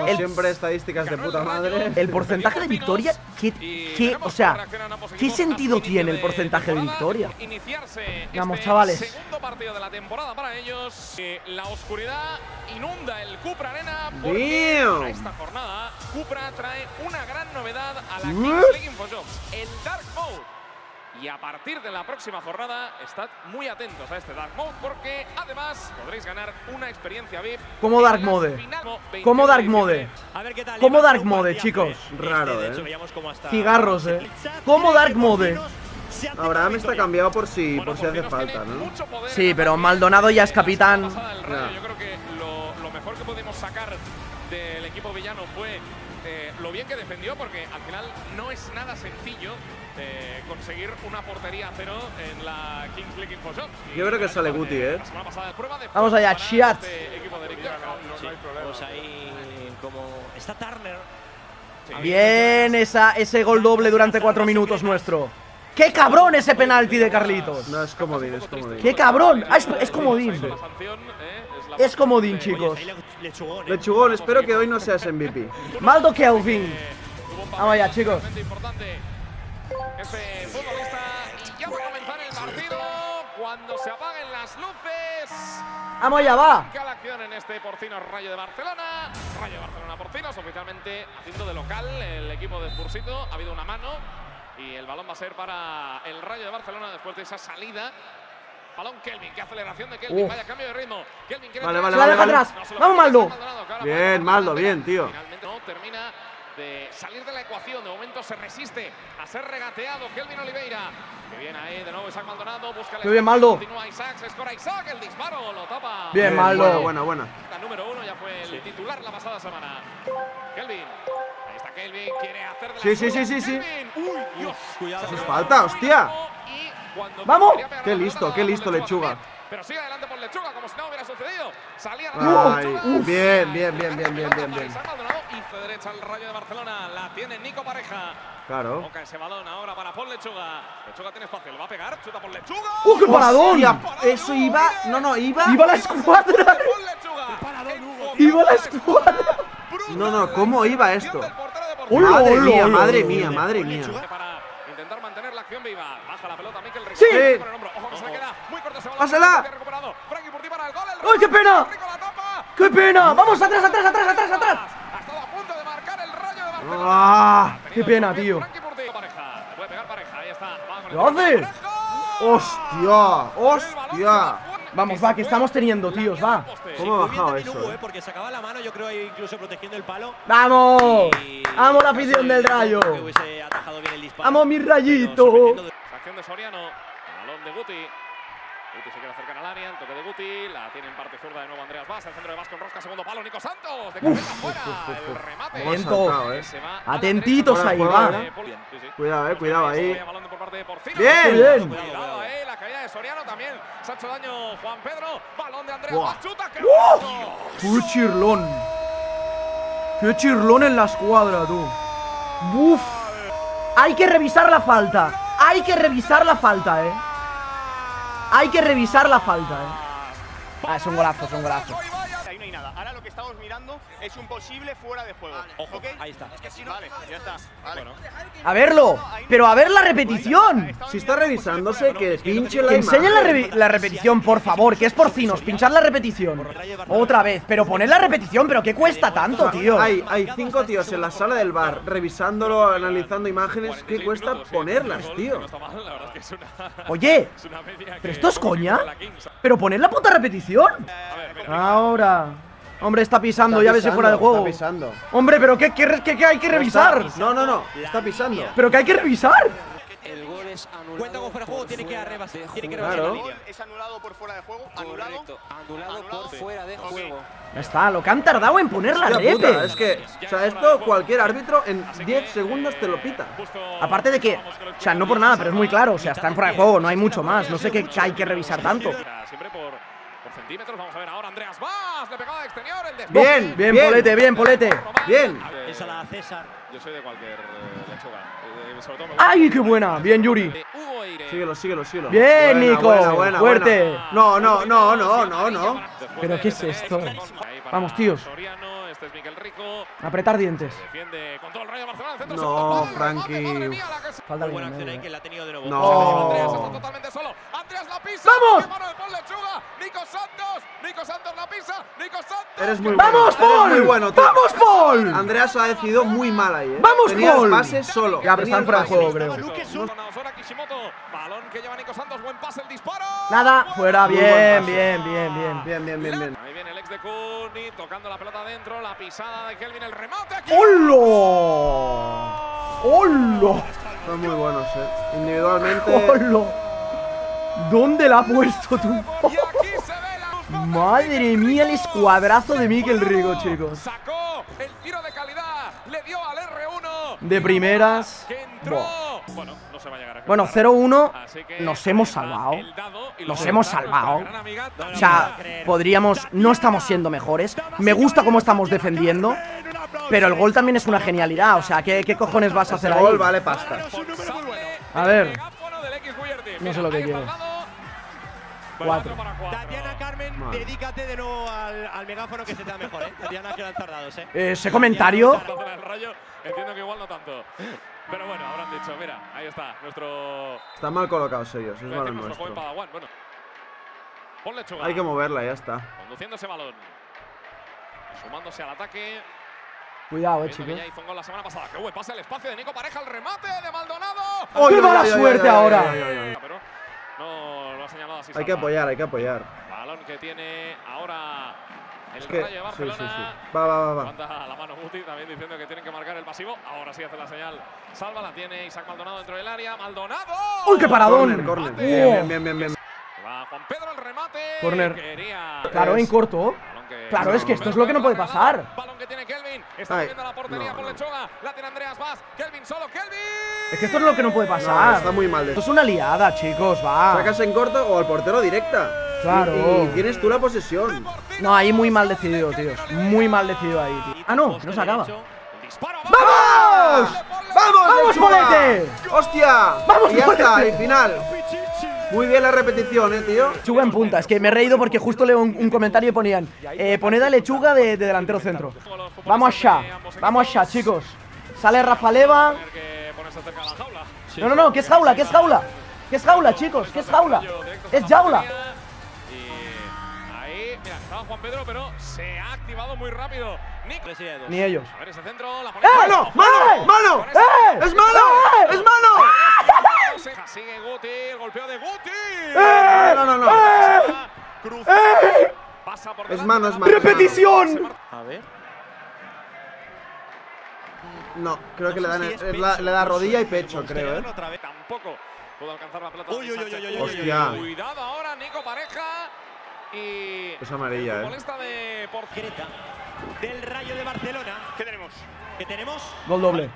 Como siempre, estadísticas de puta madre. El porcentaje de victoria, ¿qué sentido tiene el porcentaje de victoria? Vamos, chavales. Segundo partido de la temporada para ellos. La oscuridad inunda el Cupra Arena porque para esta jornada Cupra trae una gran novedad a la Kings League Infojobs, el Dark Mode. Y a partir de la próxima jornada, estad muy atentos a este Dark Mode porque además podréis ganar una experiencia VIP. ¿Cómo Dark Mode? ¿Cómo Dark Mode? ¿Cómo Dark Mode, chicos? Raro, Cigarros, ¿Cómo Dark Mode? Abraham está cambiado por si hace falta, ¿no? Sí, pero Maldonado ya es capitán. Yo creo que lo mejor que podemos sacar del equipo villano fue lo bien que defendió, porque al final no es nada sencillo conseguir una portería a cero en la Kings League Infojobs. Yo creo que sale Guti, Vamos allá, Chiat. Está Turner. Bien, ese gol doble durante 4 minutos nuestro. ¡Qué cabrón ese penalti de Carlitos! No, es comodín, es comodín. ¡Qué cabrón! Ah, es comodín. Es comodín, chicos. Lechugón, espero que hoy no seas MVP. Maldo Kelvin. Vamos allá, chicos. Este futbolista y ya va a comenzar el partido cuando se apaguen las luces. Vamos allá, va. La acción en este Porcinos Rayo de Barcelona. Rayo de Barcelona Porcinos, oficialmente haciendo de local el equipo de Fursito. Ha habido una mano y el balón va a ser para el Rayo de Barcelona después de esa salida. Balón Kelvin, qué aceleración de Kelvin, vaya cambio de ritmo. Kelvin quiere vale. Atrás. No, vamos, Maldo. Bien, Maldo, bien, tío. Finalmente no termina de salir de la ecuación, de momento se resiste a ser regateado Kelvin Oliveira. Que bien ahí, de nuevo Isaac Maldonado, busca el... Muy bien, Maldo. Continúa Isaac, se escora Isaac, el disparo lo tapa. Bien, Maldo. Buena. La número 1 ya fue el titular la pasada semana. Kelvin. Ahí está Kelvin, quiere hacer de la... Sí. Uy, Dios. Cuidado. Eso es falta, hostia. ¡Vamos! Qué listo, Lechuga. Pero sigue adelante por Lechuga, como si no hubiera sucedido. Salía bien. Y derecha al Rayo de Barcelona, la tiene Nico Pareja. Claro. Toca ese balón ahora para Paul Lechuga. Lechuga tiene espacio, le va a pegar, chuta por Lechuga. ¡Uh, qué paradón! Eso iba, iba la escuadra. Iba la escuadra. ¿Cómo iba esto? Madre mía. Intentar mantener la acción viva. Baja la pelota Mikel Rico. ¡Sí! Con el hombro. Ojo que se le queda. Muy corto ese balón. ¡Pásala! Frankie Purti para el gol. ¡Ay, qué pena! ¡Qué pena! ¡Vamos atrás! Ha estado a punto de marcar el Rayo de Barcelona. ¡Ah! ¡Qué pena, tío! Frankie Purti. Pareja. Le puede pegar Pareja. Ahí está. ¿Lo haces? ¡Hostia! Vamos, va, que estamos teniendo, tíos, va. ¿Cómo ha bajado eso? Porque se acaba la mano, yo creo, incluso protegiendo el palo. ¡Vamos! ¡Vamos la afición del Rayo! ¡Vamos, mi Rayito! Acción de Soriano, balón de Guti. Guti se queda cerca al área, el toque de Guti, la tiene en parte zurda de nuevo Andreas Vaz, el centro de Vaz con rosca, segundo palo, Nico Santos, de cabeza fuera, el remate. Atentitos ahí, va. Cuidado ahí. Bien. Cuidado ahí, la caída de Soriano también, se ha hecho daño Juan Pedro, balón de Andreas Vaz, chuta, que... ¡Qué chirlón! ¡Qué chirlón en la escuadra, tú! ¡Buf! Hay que revisar la falta, Hay que revisar la falta. Ah, es un golazo, Ahí no hay nada. Ahora lo que estamos mirando es un posible fuera de juego. Ojo, ahí está. Es que si no, ya está. Bueno. A verlo, pero a ver la repetición. Si está revisándose, que pinche la imagen. Que enseñen la repetición, por favor, que es Porcinos. Pinchad la repetición. Otra vez, pero poned la repetición, pero ¿qué cuesta tanto, tío? Hay 5 tíos en la sala del bar, revisándolo, analizando imágenes. ¿Qué cuesta ponerlas, tío? Oye, ¿pero esto es coña? Pero poned la puta repetición. Ahora. Hombre, está pisando, ya ves si fuera de juego. Está pisando. Hombre, pero ¿qué hay que revisar? No, está pisando. ¿Pero qué hay que revisar? El gol es anulado. Cuenta con fuera de juego, tiene que arrebasar. Claro. El gol es anulado por fuera de juego. Anulado por fuera de juego. Ya está, lo que han tardado en poner la repe. Es que, esto cualquier árbitro en 10 segundos te lo pita. Aparte de que, no por nada, pero es muy claro. Está en fuera de juego, no hay mucho más. No sé qué hay que revisar tanto. Siempre por centímetros, vamos a ver ahora Andreas Vaz, le pegaba de exterior, el desborde. Bien, Polete. Bien. Esa la César. Yo soy de cualquier Lechuga. ¡Ay, qué buena! Bien, Yuri. Síguelo. Bien, Nico. Buena, fuerte. No. ¿Pero qué es esto? Vamos, tíos. Este es Miguel Rico. Apretar dientes. Defiende con todo el Rayo de Barcelona. Centro, no, Frankie. Falta buena acción ahí que la ha tenido de nuevo. No. Andreas está totalmente solo. Andreas la pisa. ¡Vamos! Mano de Paul Lechuga. Nico Santos. Nico Santos la pisa. Nico Santos. Eres muy bueno. ¡Vamos, Paul! Muy bueno, ¡vamos, Paul! Andreas ha decidido muy mal ahí, ¿eh? ¡Vamos, tenía Paul! Pases solo. Ya, pero están fuera de juego, creo. Balón que lleva Nico Santos. Buen pase, el disparo. Nada, fuera. Bien, bien, bien, bien, bien, bien, bien, bien. Ahí viene el ex de Cuni tocando la pelota adentro, la pisada de Kelvin, el remate aquí. ¡Holo! ¡Holo! Son muy buenos, individualmente. ¡Holo! ¿Dónde la ha puesto tú? Madre mía, el escuadrazo de Miguel Rico, chicos. Sacó el tiro de calidad, le dio al R1. De primeras. Bueno, no se va a llegar a bueno, 0-1, nos hemos salvado. Nos hemos salvado. O sea, podríamos. No estamos siendo mejores. Me gusta cómo estamos defendiendo. Pero el gol también es una genialidad. O sea, ¿qué cojones vas a hacer ahí? El gol vale pasta. A ver. No sé lo que quiero. 4. Tatiana Carmen, vale. Dedícate de nuevo al megáfono que se te da mejor, ¿eh? Tatiana, que lo han tardado, ¿eh? Ese comentario. Entiendo que igual no tanto. Pero bueno, habrán dicho, mira, ahí está, nuestro. Están mal colocados ellos, es malo nuestro. Bueno. Ponle Chuga. Hay que moverla, ya está. Conduciendo ese balón. Sumándose al ataque. Cuidado, chicos. Ya hizo un gol la semana pasada. Qué buen pase, el espacio de Nico Pareja, el remate de Maldonado. ¡Oh, qué mala suerte ahora! No, lo ha señalado así. Hay que apoyar, hay que apoyar. Balón que tiene ahora el Rayo de Barcelona. Sí. Va. Manda la mano Guti también diciendo que tienen que marcar el pasivo. Ahora sí hace la señal. Salva, la tiene Isaac Maldonado dentro del área. ¡Maldonado! ¡Uy, qué paradón! Corner. Bien. Va Juan Pedro, el remate. Corner. Claro, en corto. Claro, es que esto es lo que no puede pasar. Balón que tiene Kelvin. Está viendo la portería por Lechuga. La tiene Andreas Vaz. Kelvin solo, Kelvin. Es que esto es lo que no puede pasar. No, está muy mal. Esto es una liada, chicos, va. Sacas en corto o al portero directa. Claro. Y tienes tú la posesión. No, ahí muy mal decidido, tíos. Muy mal decidido ahí, tío. Ah, no, no se acaba. ¡Vamos! ¡Vamos, bolete! ¡Hostia! ¡Vamos, y ya está, el final! Muy bien la repetición, tío. Lechuga en punta. Es que me he reído porque justo leo un comentario y ponían poned a Lechuga de delantero centro. Vamos allá, chicos. Sale Rafa Leva. No, que es jaula, que es jaula. Que es jaula, chicos, que es jaula. Es jaula. Mira, estaba Juan Pedro, pero se ha activado muy rápido. Ni ellos. A ver ese centro, la ¡eh! ¡Mano! ¡Mano! ¡Es mano! ¡Es mano! Sigue Guti, el golpeo de Guti. No. Cruza. Pasa por delante. Es mano. ¡Repetición! A ver. No, creo que le da rodilla y pecho, creo, ¿eh? Tampoco pudo alcanzar la pelota. Uy. Hostia. Cuidado ahora, Nico Pareja. Y es amarilla, molesta de Porcinos del Rayo de Barcelona. ¿Qué tenemos? Gol doble.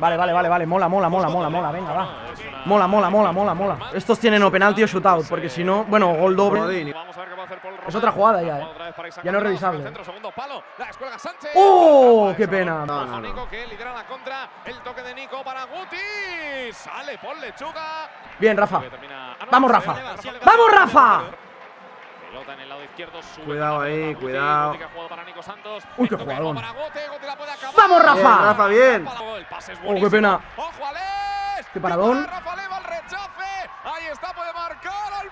Vale. Mola. Venga, va. Mola. Estos tienen o penalti o shootout, porque si no, bueno, gol doble. Es otra jugada ya, ¿eh? Ya no es revisable. ¡Oh! ¡Qué pena! No. Bien, Rafa. ¡Vamos, Rafa! En el lado izquierdo, cuidado ahí, cuidado. Uy, qué jugador. ¡Vamos, Rafa! Bien, Rafa, bien. Oh, qué pena. ¡Qué paradón! Ahí está, puede marcar al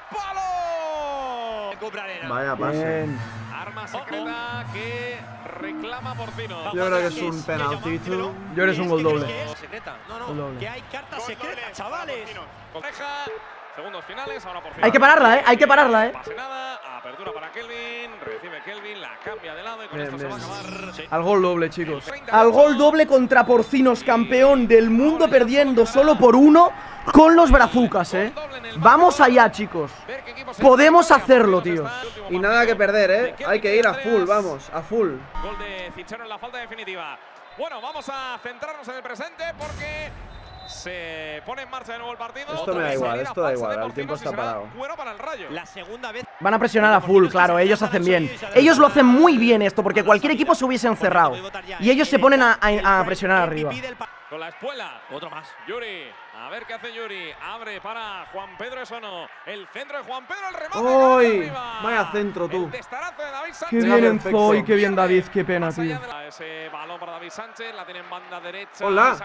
palo. Vaya pase. Arma secreta que reclama Porcinos. Yo creo que es un penalti. Yo creo que es un gol doble. No, que hay carta secreta, chavales. Segundos finales, ahora por fin. Hay que pararla, hay que pararla, Pase nada, apertura para Kelvin, recibe Kelvin, la cambia de lado y con esto se va a acabar. Sí. Al gol doble, chicos. Al gol doble contra Porcinos, campeón del mundo, perdiendo solo por 1 con los Brazucas, Vamos allá, chicos. Podemos hacerlo, tíos. Y nada que perder, Hay que ir a full, vamos, a full. Gol de Cichero en la falta definitiva. Bueno, vamos a centrarnos en el presente porque se pone en marcha de nuevo el partido. Esto me da igual, el tiempo está parado. Van a presionar a full, claro, ellos hacen bien. Ellos lo hacen muy bien esto, porque cualquier equipo se hubiese encerrado. Y ellos se ponen a presionar arriba. con la espuela. Otro más. Yuri. A ver qué hace Yuri. Abre para Juan Pedro Esono. El centro de Juan Pedro. El remate. ¡Uy! Vaya centro, tú. Qué bien Enzo y qué bien David. Qué pena, tío. Ese balón para David Sánchez. La tiene en banda derecha. ¡Hola!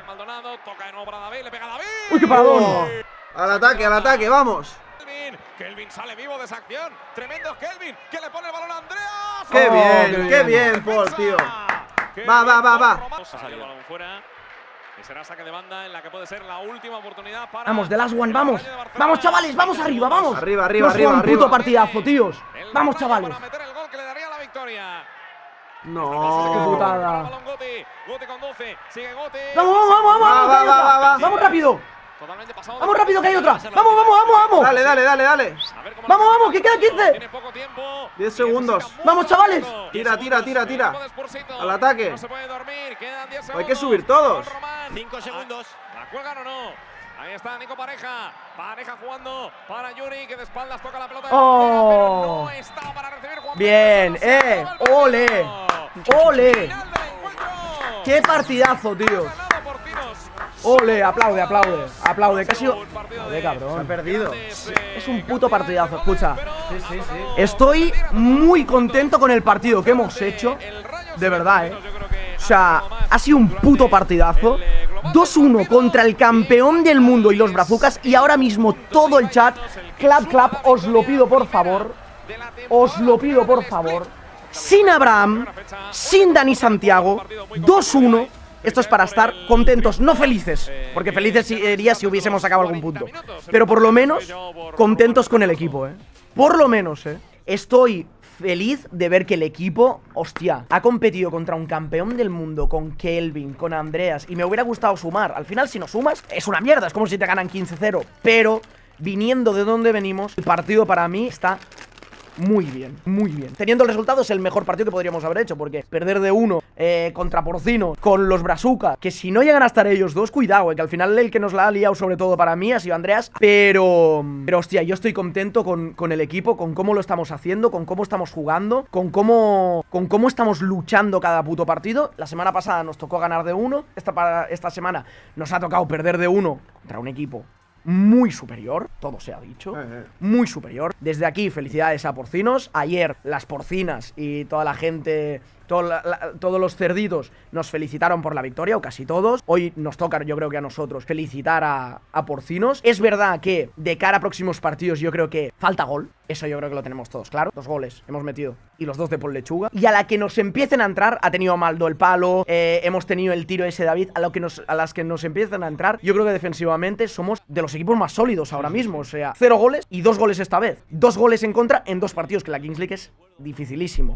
Toca de nuevo para David. Le pega a David. ¡Uy, qué paradón! Al ataque, vamos. Kelvin sale vivo de esa acción. Tremendo Kelvin, que le pone el balón a Andreas. ¡Qué bien, qué bien, Paul, tío! Va. Será saque de banda en la que puede ser la última oportunidad para... Vamos, de las one, vamos. Vamos, chavales, vamos arriba, vamos. Arriba. Un puto partidazo, tíos. Vamos, chavales. Para meter el gol que le daría la victoria. No, qué putada. Vamos. Vamos rápido. Vamos rápido, que hay otra. Vamos. Dale. Vamos, que queda 15. 10 segundos. Vamos, chavales. Tira. Al ataque. Hay que subir todos. 5 segundos. ¿La cuelgan o no? Ahí está Nico Pareja. Pareja jugando para Yuri, que de espaldas toca la pelota. ¡Oh! Bien, ¡Ole! ¡Qué partidazo, tío! Ole, aplaude, que ha sido... Joder, cabrón, se ha perdido. Es un puto partidazo, escucha. Sí. Estoy muy contento con el partido que hemos hecho. De verdad, O sea, ha sido un puto partidazo. 2-1 contra el campeón del mundo y los Brazucas. Y ahora mismo todo el chat, clap, os lo pido por favor. Sin Abraham, sin Dani Santiago, 2-1. Esto es para estar contentos, no felices, porque felices sería si hubiésemos sacado algún punto. Pero por lo menos contentos con el equipo, Por lo menos, Estoy feliz de ver que el equipo, hostia, ha competido contra un campeón del mundo, con Kelvin, con Andreas, y me hubiera gustado sumar. Al final, si no sumas, es una mierda, es como si te ganan 15-0. Pero, viniendo de donde venimos, el partido para mí está... Muy bien. Teniendo el resultado es el mejor partido que podríamos haber hecho, porque perder de 1 contra Porcinos, con los Brazucas, que si no llegan a estar ellos dos, cuidado, que al final el que nos la ha liado sobre todo para mí ha sido Andreas. Pero hostia, yo estoy contento con el equipo, con cómo lo estamos haciendo, con cómo estamos jugando, con cómo estamos luchando cada puto partido. La semana pasada nos tocó ganar de 1, esta semana nos ha tocado perder de 1 contra un equipo muy superior, todo se ha dicho, muy superior. Desde aquí, felicidades a Porcinos. Ayer, las porcinas y toda la gente, todos los cerditos nos felicitaron por la victoria, o casi todos. Hoy nos toca, yo creo que a nosotros, felicitar a Porcinos. Es verdad que de cara a próximos partidos yo creo que falta gol. Eso yo creo que lo tenemos todos claro. 2 goles hemos metido y los 2 de Paul Lechuga. Y a la que nos empiecen a entrar, ha tenido Maldo el palo, hemos tenido el tiro ese David. A las que nos empiezan a entrar, yo creo que defensivamente somos de los equipos más sólidos ahora mismo. O sea, 0 goles y 2 goles esta vez. 2 goles en contra en 2 partidos, que la Kings League es dificilísimo.